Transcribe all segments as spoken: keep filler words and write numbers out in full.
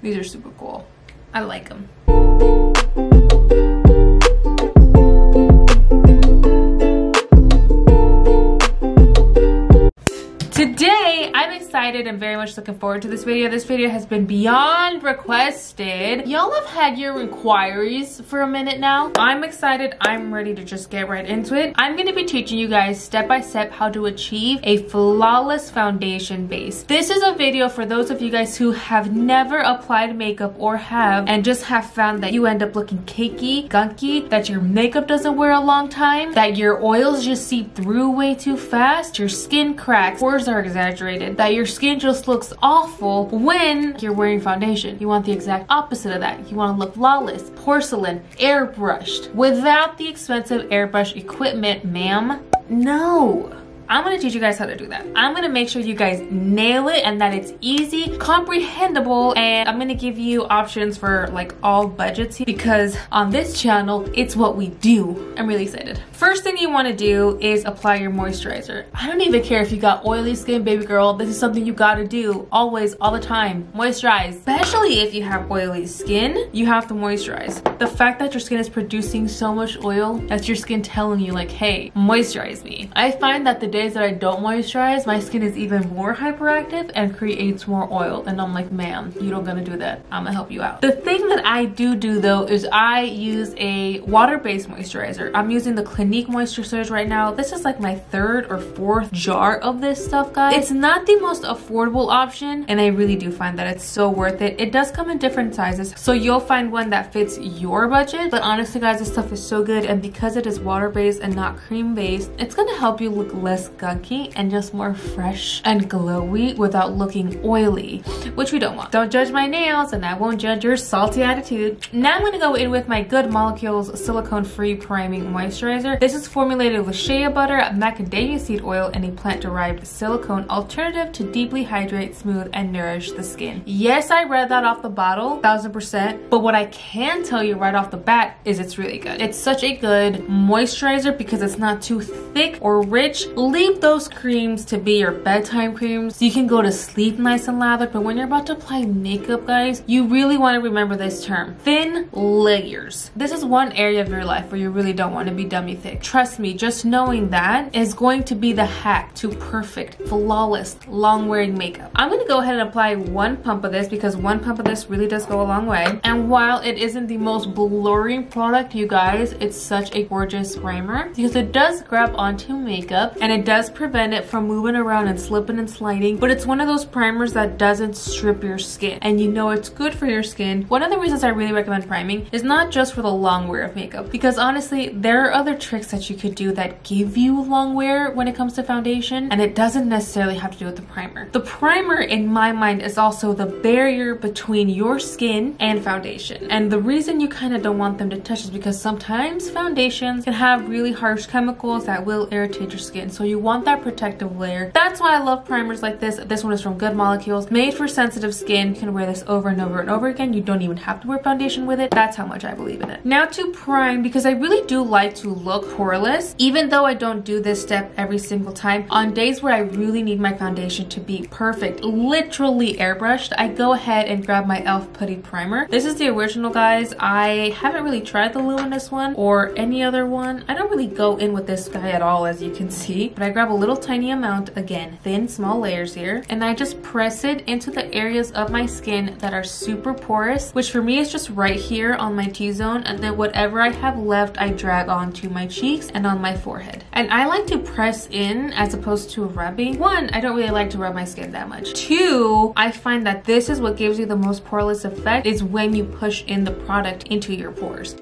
These are super cool. I like them. Today, I'm excited and very much looking forward to this video. This video has been beyond requested. Y'all have had your inquiries for a minute now. I'm excited. I'm ready to just get right into it. I'm going to be teaching you guys step by step how to achieve a flawless foundation base. This is a video for those of you guys who have never applied makeup or have and just have found that you end up looking cakey, gunky, that your makeup doesn't wear a long time, that your oils just seep through way too fast, your skin cracks, pores are exaggerated, that your skin just looks awful when you're wearing foundation. You want the exact opposite of that. You want to look flawless, porcelain, airbrushed, without the expensive airbrush equipment, ma'am. No. I'm gonna teach you guys how to do that. I'm gonna make sure you guys nail it and that it's easy, comprehensible, and I'm gonna give you options for like all budgets here because on this channel, it's what we do. I'm really excited. First thing you wanna do is apply your moisturizer. I don't even care if you got oily skin, baby girl. This is something you gotta do always, all the time. Moisturize, especially if you have oily skin, you have to moisturize. The fact that your skin is producing so much oil, that's your skin telling you like, hey, moisturize me. I find that the day days that I don't moisturize, my skin is even more hyperactive and creates more oil. And I'm like, ma'am, you don't gonna do that. I'm gonna help you out. The thing that I do do though is I use a water-based moisturizer. I'm using the Clinique Moisture Surge right now. This is like my third or fourth jar of this stuff, guys. It's not the most affordable option, and I really do find that it's so worth it. It does come in different sizes, so you'll find one that fits your budget. But honestly, guys, this stuff is so good, and because it is water-based and not cream-based, it's gonna help you look less gunky and just more fresh and glowy without looking oily, which we don't want. Don't judge my nails and I won't judge your salty attitude. Now I'm going to go in with my Good Molecules silicone free priming moisturizer. This is formulated with shea butter, macadamia seed oil, and a plant derived silicone alternative to deeply hydrate, smooth, and nourish the skin. Yes, I read that off the bottle a thousand percent, but what I can tell you right off the bat is it's really good. It's such a good moisturizer because it's not too thick or rich. Leave those creams to be your bedtime creams so you can go to sleep nice and lathered. But when you're about to apply makeup, guys, you really want to remember this term, thin layers. This is one area of your life where you really don't want to be dummy thick. Trust me, just knowing that is going to be the hack to perfect, flawless, long wearing makeup. I'm going to go ahead and apply one pump of this because one pump of this really does go a long way. And while it isn't the most blurring product, you guys, it's such a gorgeous primer because it does grab onto makeup and it does prevent it from moving around and slipping and sliding, but it's one of those primers that doesn't strip your skin, and you know it's good for your skin. One of the reasons I really recommend priming is not just for the long wear of makeup, because honestly, there are other tricks that you could do that give you long wear when it comes to foundation, and it doesn't necessarily have to do with the primer. The primer, in my mind, is also the barrier between your skin and foundation, and the reason you kind of don't want them to touch is because sometimes foundations can have really harsh chemicals that will irritate your skin, so you want that protective layer. That's why I love primers like this. This one is from Good Molecules, made for sensitive skin. You can wear this over and over and over again. You don't even have to wear foundation with it. That's how much I believe in it. Now to prime, because I really do like to look poreless, even though I don't do this step every single time. On days where I really need my foundation to be perfect, literally airbrushed, I go ahead and grab my Elf Putty primer. This is the original, guys. I haven't really tried the Luminous one or any other one. I don't really go in with this guy at all, as you can see, but I I grab a little tiny amount, again, thin, small layers here, and I just press it into the areas of my skin that are super porous, which for me is just right here on my T-zone, and then whatever I have left, I drag onto my cheeks and on my forehead. And I like to press in as opposed to rubbing. One, I don't really like to rub my skin that much. Two, I find that this is what gives you the most poreless effect, is when you push in the product into your pores.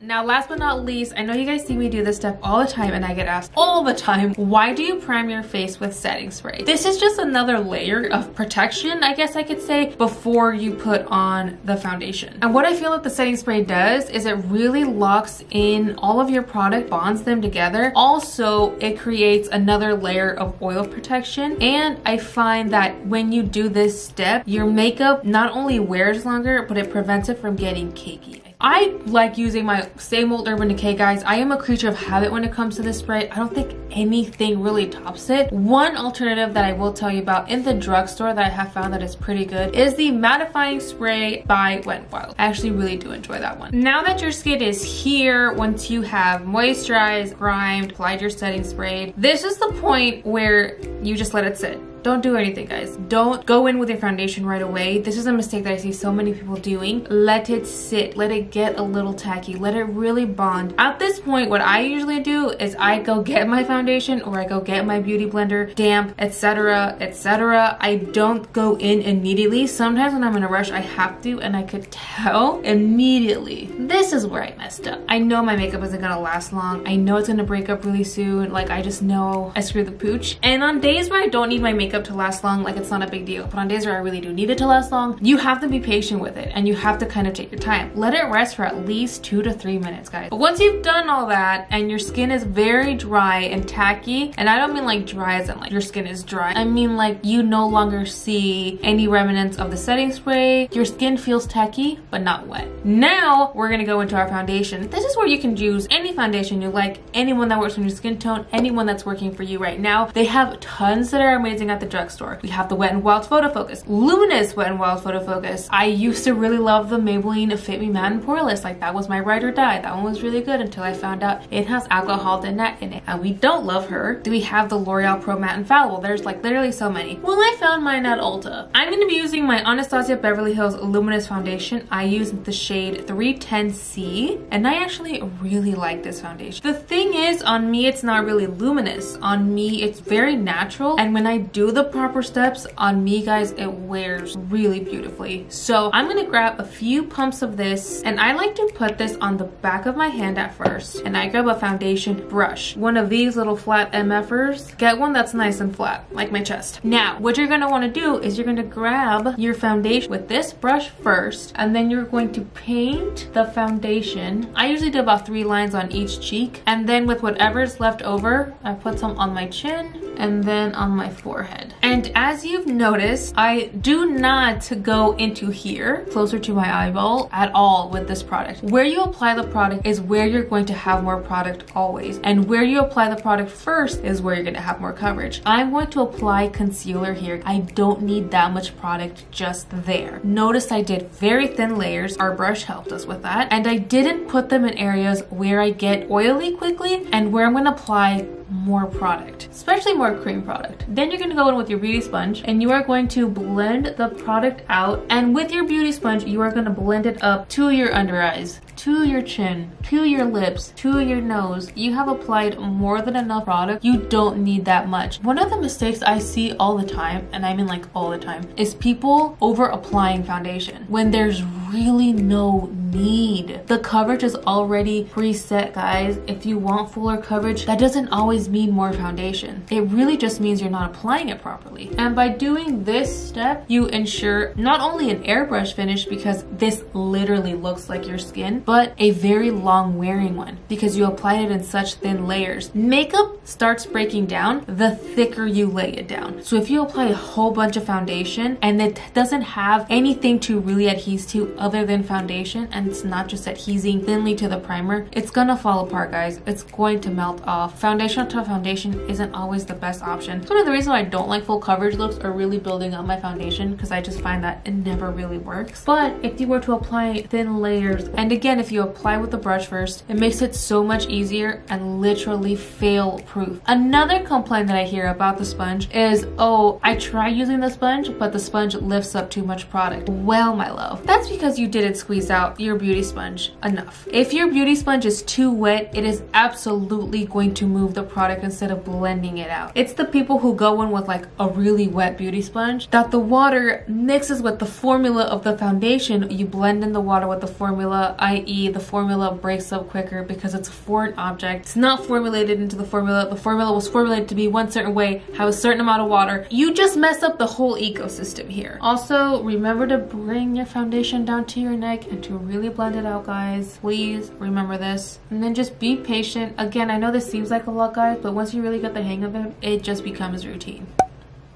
Now, last but not least, I know you guys see me do this step all the time, and I get asked all the time, why do you prime your face with setting spray? This is just another layer of protection, I guess I could say, before you put on the foundation. And what I feel that the setting spray does is it really locks in all of your product, bonds them together. Also, it creates another layer of oil protection. And I find that when you do this step, your makeup not only wears longer, but it prevents it from getting cakey. I like using my same old Urban Decay, guys. I am a creature of habit when it comes to this spray. I don't think anything really tops it. One alternative that I will tell you about in the drugstore that I have found that is pretty good is the mattifying spray by Wet n Wild. I actually really do enjoy that one. Now that your skin is here, once you have moisturized, primed, applied your setting spray, this is the point where you just let it sit. Don't do anything, guys. Don't go in with your foundation right away. This is a mistake that I see so many people doing. Let it sit. Let it get a little tacky. Let it really bond. At this point, what I usually do is I go get my foundation or I go get my beauty blender, damp, et cetera, et cetera. I don't go in immediately. Sometimes when I'm in a rush, I have to, and I could tell immediately. This is where I messed up. I know my makeup isn't gonna last long. I know it's gonna break up really soon. Like, I just know I screwed the pooch. And on days where I don't need my makeup up to last long, like, it's not a big deal. But on days where I really do need it to last long, you have to be patient with it, and you have to kind of take your time. Let it rest for at least two to three minutes, guys. But once you've done all that and your skin is very dry and tacky, and I don't mean like dry as in like your skin is dry, I mean like you no longer see any remnants of the setting spray, your skin feels tacky but not wet. Now we're gonna go into our foundation. This is where you can use any foundation you like, anyone that works on your skin tone, anyone that's working for you right now. They have tons that are amazing at the drugstore. We have the Wet n Wild Photo Focus, Luminous Wet n Wild Photo Focus. I used to really love the Maybelline Fit Me Matte and Poreless. Like, that was my ride or die. That one was really good until I found out it has alcohol in it, and we don't love her. Do we have the L'Oreal Pro Matte and Infallible? There's like literally so many. Well, I found mine at Ulta. I'm going to be using my Anastasia Beverly Hills Luminous Foundation. I use the shade three ten C, and I actually really like this foundation. The thing is, on me, it's not really luminous. On me, it's very natural, and when I do the proper steps on me, guys, it wears really beautifully. So I'm gonna grab a few pumps of this, and I like to put this on the back of my hand at first, and I grab a foundation brush, one of these little flat MFers. Get one that's nice and flat, like my chest. Now what you're gonna want to do is you're gonna grab your foundation with this brush first, and then you're going to paint the foundation. I usually do about three lines on each cheek, and then with whatever's left over, I put some on my chin and then on my forehead. And as you've noticed, I do not go into here, closer to my eyeball, at all with this product. Where you apply the product is where you're going to have more product always, and where you apply the product first is where you're going to have more coverage. I'm going to apply concealer here. I don't need that much product just there. Notice I did very thin layers. Our brush helped us with that, and I didn't put them in areas where I get oily quickly and where I'm going to apply more product, especially more cream product. Then you're going to go in with your beauty sponge, and you are going to blend the product out, and with your beauty sponge you are going to blend it up to your under eyes, to your chin, to your lips, to your nose. You have applied more than enough product. You don't need that much. One of the mistakes I see all the time, and I mean like all the time, is people over applying foundation when there's really no need. The coverage is already preset, guys. If you want fuller coverage, that doesn't always mean more foundation. It really just means you're not applying it properly. And by doing this step, you ensure not only an airbrush finish, because this literally looks like your skin, but a very long wearing one because you applied it in such thin layers. Makeup starts breaking down the thicker you lay it down. So if you apply a whole bunch of foundation and it doesn't have anything to really adhere to other than foundation, and it's not just adhesing thinly to the primer, it's gonna fall apart, guys. It's going to melt off. Foundation on top of foundation isn't always the best option. It's one of the reasons why I don't like full coverage looks or really building up my foundation, because I just find that it never really works. But if you were to apply thin layers, and again, if you apply with the brush first, it makes it so much easier and literally fail proof. Another complaint that I hear about the sponge is, oh, I tried using the sponge, but the sponge lifts up too much product. Well, my love, that's because you didn't squeeze out your beauty sponge enough. If your beauty sponge is too wet, it is absolutely going to move the product instead of blending it out. It's the people who go in with like a really wet beauty sponge that the water mixes with the formula of the foundation. You blend in the water with the formula, that is the formula breaks up quicker because it's a foreign object. It's not formulated into the formula. The formula was formulated to be one certain way, have a certain amount of water. You just mess up the whole ecosystem here. Also, remember to bring your foundation down to your neck and to really blend it out, guys. Please remember this, and then just be patient. Again, I know this seems like a lot, guys, but once you really get the hang of it, it just becomes routine.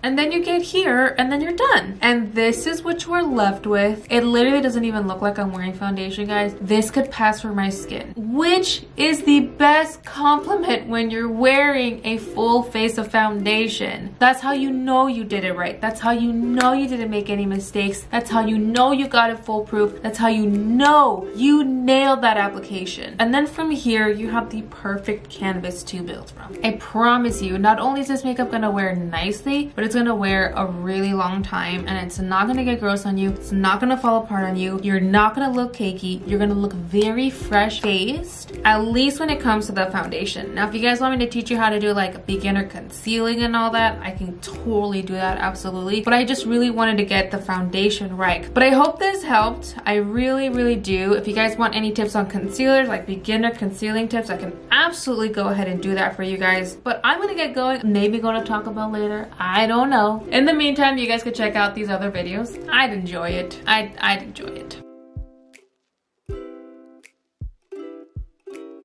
and then you get here and then you're done. And this is what you are left with. It literally doesn't even look like I'm wearing foundation, guys. This could pass for my skin, which is the best compliment when you're wearing a full face of foundation. That's how you know you did it right. That's how you know you didn't make any mistakes. That's how you know you got it foolproof. That's how you know you nailed that application. And then from here, you have the perfect canvas to build from. I promise you, not only is this makeup gonna wear nicely, but it's gonna wear a really long time, and it's not gonna get gross on you. It's not gonna fall apart on you. You're not gonna look cakey. You're gonna look very fresh-faced, at least when it comes to the foundation. Now, if you guys want me to teach you how to do like beginner concealing and all that, I can totally do that, absolutely. But I just really wanted to get the foundation right. But I hope this helped. I really, really do. If you guys want any tips on concealers, like beginner concealing tips, I can absolutely go ahead and do that for you guys. But I'm gonna get going. Maybe gonna talk about later. I don't know. In the meantime, you guys could check out these other videos. I'd enjoy it. I'd, I'd enjoy it.